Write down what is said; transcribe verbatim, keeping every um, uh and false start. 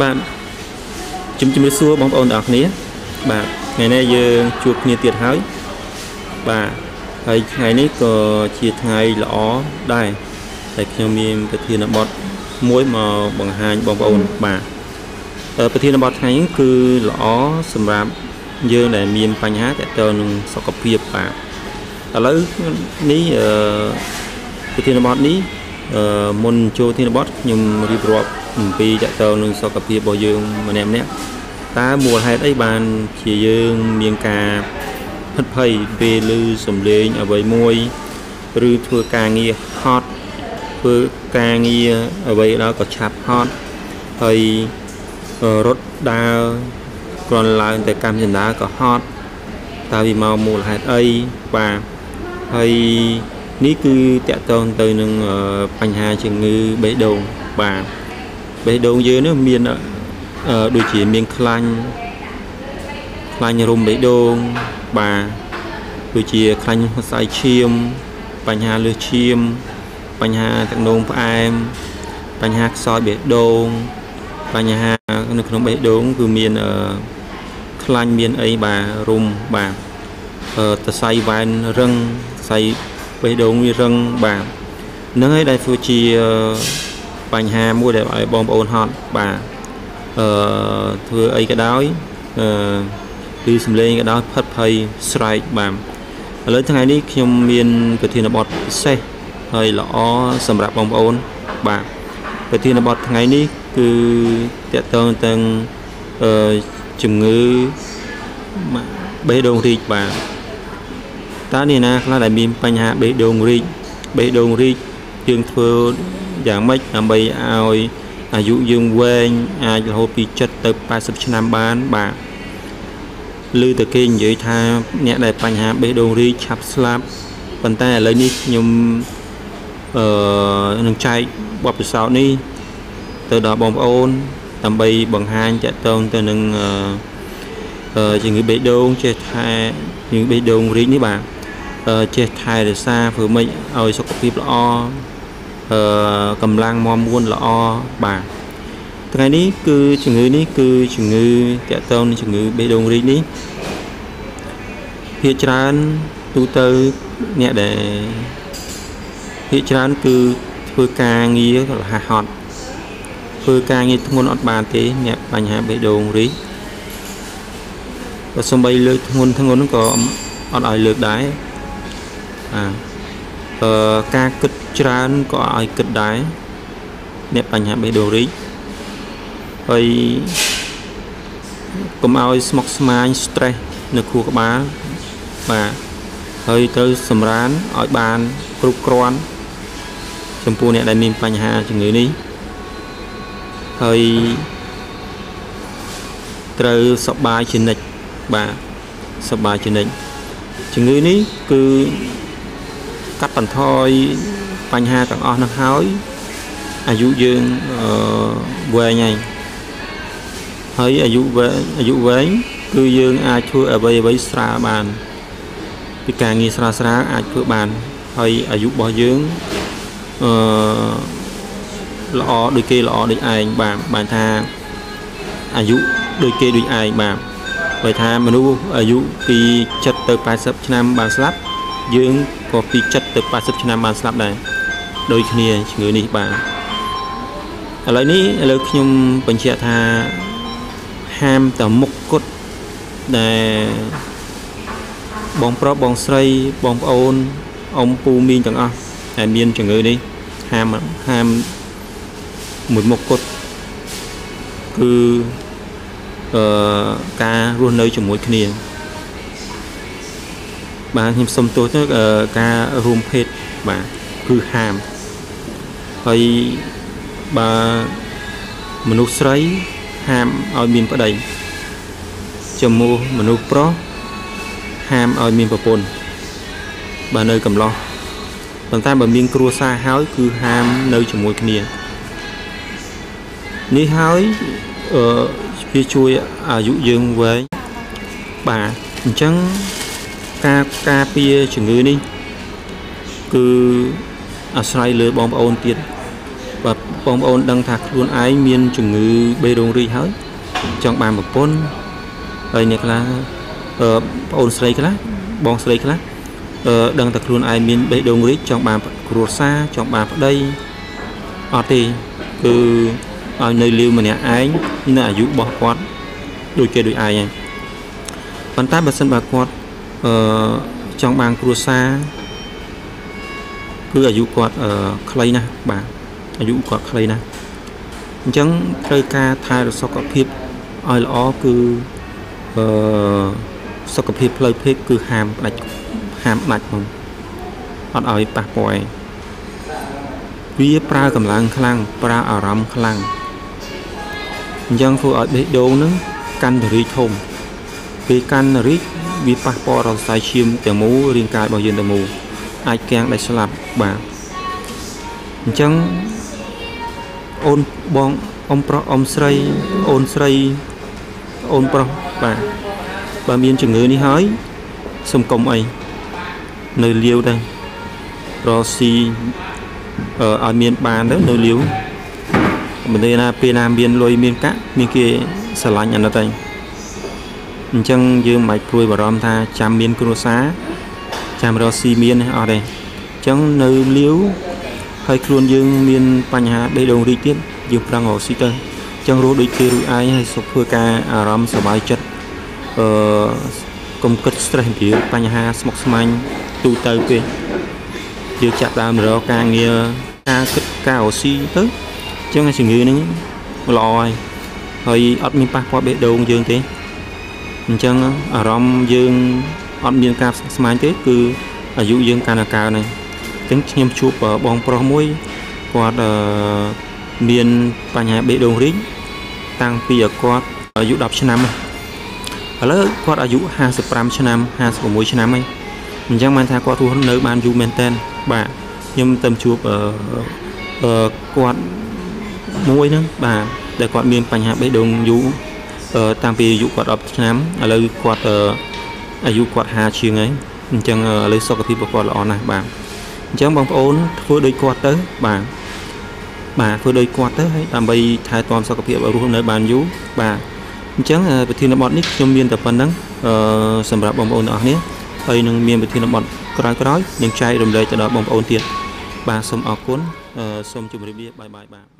Bạn chấm chấm xua bóng ồn ở này bạn ngày nay giờ chuột nhiệt tiệt hái và thầy ngày nay có chia thai lõ đài thầy theo miền Bắc thì là bọt muối màu bằng hai bóng ồn bà ở Bắc thì là bọt thấy cứ lõ sầm rạp giờ này miền Panh hát để cho nung sọc cặp kia bà ở lấy ní ở Bắc thì là bọt ní ở môn châu thì là bọt nhưng đi bọt vì đã tàu nâng so cặp hiệp bò dương mà nèm nét ta mùa hai ấy bàn chỉ dương miền cà hất phây về lư sầm lên ở bầy môi rư thua ca nghe hot thua ca nghe ở bầy đó có chạp hot thầy rốt đa còn lại tại cam dân đá có hot ta vì màu mùa hai ấy và thầy ní cứ tẹo tông tới nâng bánh hai chừng ngư bấy đầu và bây đầu dưới nước miền đối chỉ miền Khanh Khanh rùm bấy đông bà đối chỉ Khanh sai chiêm bánh hà lừa chiêm bánh hà thằng đông em bánh hà soi bấy đông bánh hà nước nóng bấy đông cứ miền Khanh miền ấy bà rùm bà ta sai vai răng sai bấy đông răng bà nâng ấy đại phu chi bánh hà mua để lại bom ôn hòn bà ờ, thưa ấy cái đói ờ, đi xung lên cái đói phát phây xoay bà lớn tháng ngày đi khi miền về thì là bọt xe hơi lõ sầm rạp bom ôn bà về thì là bọt ngày đi cứ tẹt tơn tầng chừng ngư bế đông rịch bà ta này là là đại miền bánh hà bế đông rịch bế đông rịch dương thưa dạng mấy làm bây ai à dụ dương quen ai cho hộp bị chất tới ba sắp năm bán bà lưu từ kênh dưới tha nhẹ đẹp bánh hạ bế đồ ri chạp slap bàn tay lấy đi nhưng ở uh, nâng chạy bọc sáu đi từ đó bóng ôn tầm bay bằng hai chạy tông từ nâng ở uh, uh, người bế đôn chết hai những bế đôn ri như bà uh, chết hai để xa vừa mấy ơi sao có kịp lo Uh, cầm lang mom buôn là o bà ngày ní cứ chừng ngư ní cứ chừng ngư kẹt tông chừng ngư bê đông ri ní hiện trán tu tư nhẹ để hiện trán cứ phơi ca nghi là hạt hòn phơi ca nghi thôn ọt bà thế nhẹ bành hạ bê đông ri và sông bay lưỡi thôn thôn nó có ọt ở lượt đái à Uh, ca kịch tràn có ai kịch đái nẹp bánh hạ bê đồ rí hơi cũng ai smog smile stress nực khu các bá và hơi tới sầm rán ở bàn cục con chấm pu nẹp đại miền bánh hạ chừng người ní hơi tới sập bài trên nịch và sập bài trên nịch chừng người ní cứ cắt bàn thôi bánh hà tặng o nâng hói à dụ dương về này thấy à dụ về à dụ về cư dương ai thua ở bây bây xa bàn vì càng nghi xa xa ai thua bàn thấy à dụ bỏ dương lọ đôi kia lọ đôi ai bàn bàn tha à dụ đôi kia đôi ai bàn vậy tha mà đúng à dụ khi chất từ bài sắp năm bàn slap dương có phi chất từ ba sắp năm bàn slap này đôi khi người này bạn ở lại ní lời nhưng bệnh trẻ tha ham tờ mục cốt để bóng pro bóng xây bóng ôn ông pu min chẳng ăn à miên chẳng người đi ham ham một mục cốt cứ uh, ca luôn nơi trong mỗi kia bà hiểm xâm tối tức ở ca room hết bà cứ hàm hay bà mình nút xoáy hàm ở miền bắc đây cho mua mình nút pro hàm ở miền bắc bồn bà nơi cầm lo bằng tay bà miền cua xa hói cứ hàm nơi chồng môi kia ní hói ở phía chui à dụ dương với bà chẳng ca ca pia chừng người đi cứ à xoay lưới bom ôn tiền và bóng ôn đang thạc luôn ái miên chủng ngư bê đông ri hỏi trong bàn một pôn ở nhà là ôn sấy cái lá bóng sấy cái lá đang thạc luôn ái miên bê đông ri trong bàn ruột xa trong bàn đây ở thì cứ ở nơi lưu mà nhà ái là ở dụ bỏ quát đôi kia đôi ai bàn tay bật sân bà quát trong bàn ruột xa cứ ở dụ quát ở clay nè bà dụ quạt đây nè chẳng cây ca thay được sau cặp hiệp ai lõ cứ sau cặp hiệp lời phê cứ hàm lạch hàm lạch mà ở ở bạc bòi vì pra cầm lăng khlang pra ở rầm khlang chẳng phụ ở bể đồ nữa căn rì thùng vì căn rì vì bạc bò rồi sai chim từ mũ riêng cài bao nhiêu từ mũ ai keng đại slab bà chẳng ôn bong ông pro ông sray ôn sray ôn pro bà bà miên chừng người đi hỏi sông công ấy nơi liêu đây rồi si ở ở miền bà đó nơi liêu mình đây là pê nam miền lôi miền cát miền kia xả lạnh nhận ở đây chẳng như mạch vui và rom tha chạm miền cua xá chạm rồi si miền ở đây chẳng nơi liêu hay luôn dương miền Panh Hà bê đông đi tiếp dương đang ngồi xịt chân chẳng rối đôi kia đôi ai hay sụp hơi ca à ram sờ bài chất công kích stress kiểu Panh Hà smoke man tu tới kia dương chặt làm rồi ca nghe ca kích ca oxy tới chẳng ai suy nghĩ nữa lòi hơi ở miền Panh qua bê đông dương thế chẳng à ram dương ở miền ca smoke man thế cứ ở dụ dương ca là ca này tính nhâm chụp ở bóng pro môi quạt miền Panh Hà bê đông rí tăng pia quạt ở dụ đọc năm ở lớp quạt ở dụ hai sập ram năm hai sập môi năm ấy mình chẳng mang theo quạt thu hơn nơi ban dụ men tên bà nhâm tâm chụp ở quạt môi nữa bà để quạt miền Panh Hà bê đông dụ tăng pia dụ quạt đọc năm ở lớp quạt ở dụ quạt hà chiêng ấy mình chẳng ở lớp sau cái phim quạt là on này bà chẳng bằng ôn vừa đôi quạt tới bà bà vừa đôi quạt tới làm bay thay toàn sau cặp hiệp ở nơi bàn dú bà chẳng là về thiên bọn nick trong miền tập phần nắng sầm rạp bằng ôn ở nhé tây nâng miền về thiên bọn cõi cõi nhưng trai đồng lời cho đó bằng ôn tiền bà sông ở cuốn sông chụp review bài bài bà